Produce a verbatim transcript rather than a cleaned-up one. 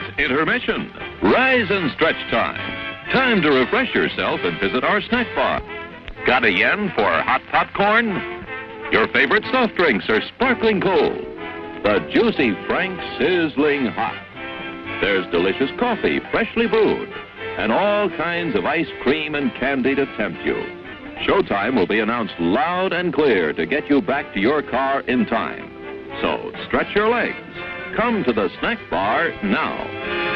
It's intermission, rise and stretch time. Time to refresh yourself and visit our snack bar. Got a yen for hot popcorn? Your favorite soft drinks are sparkling cold. The Juicy Frank sizzling hot. There's delicious coffee, freshly brewed, and all kinds of ice cream and candy to tempt you. Showtime will be announced loud and clear to get you back to your car in time. So stretch your legs. Come to the snack bar now.